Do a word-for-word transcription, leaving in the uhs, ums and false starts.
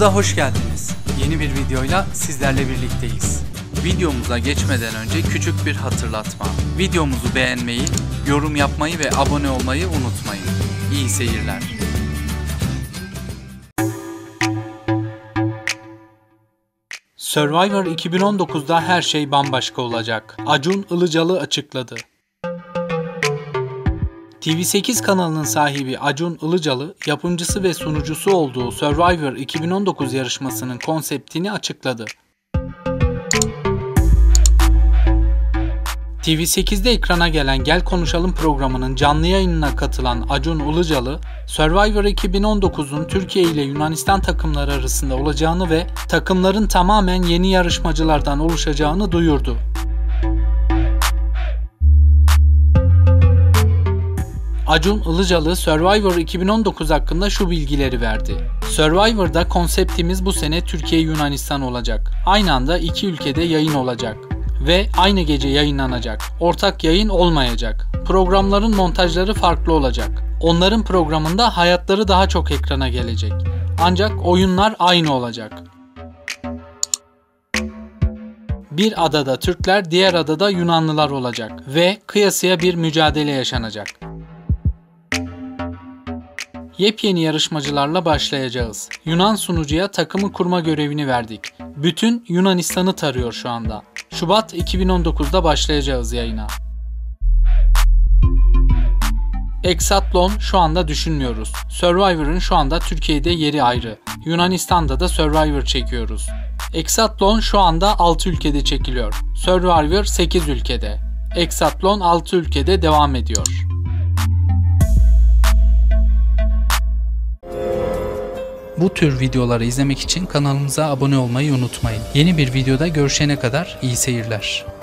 Kanalımıza hoş geldiniz. Yeni bir videoyla sizlerle birlikteyiz. Videomuza geçmeden önce küçük bir hatırlatma. Videomuzu beğenmeyi, yorum yapmayı ve abone olmayı unutmayın. İyi seyirler. Survivor iki bin on dokuz'da her şey bambaşka olacak. Acun Ilıcalı açıkladı. T V sekiz kanalının sahibi Acun Ilıcalı, yapımcısı ve sunucusu olduğu Survivor iki bin on dokuz yarışmasının konseptini açıkladı. T V sekiz'de ekrana gelen Gel Konuşalım programının canlı yayınına katılan Acun Ilıcalı, Survivor iki bin on dokuz'un Türkiye ile Yunanistan takımları arasında olacağını ve takımların tamamen yeni yarışmacılardan oluşacağını duyurdu. Acun Ilıcalı Survivor iki bin on dokuz hakkında şu bilgileri verdi. Survivor'da konseptimiz bu sene Türkiye-Yunanistan olacak. Aynı anda iki ülkede yayın olacak ve aynı gece yayınlanacak. Ortak yayın olmayacak. Programların montajları farklı olacak. Onların programında hayatları daha çok ekrana gelecek. Ancak oyunlar aynı olacak. Bir adada Türkler, diğer adada Yunanlılar olacak ve kıyasıya bir mücadele yaşanacak. Yepyeni yarışmacılarla başlayacağız. Yunan sunucuya takımı kurma görevini verdik. Bütün Yunanistan'ı tarıyor şu anda. Şubat iki bin on dokuz'da başlayacağız yayına. Exatlon şu anda düşünmüyoruz. Survivor'ın şu anda Türkiye'de yeri ayrı. Yunanistan'da da Survivor çekiyoruz. Exatlon şu anda altı ülkede çekiliyor. Survivor sekiz ülkede. Exatlon altı ülkede devam ediyor. Bu tür videoları izlemek için kanalımıza abone olmayı unutmayın. Yeni bir videoda görüşene kadar iyi seyirler.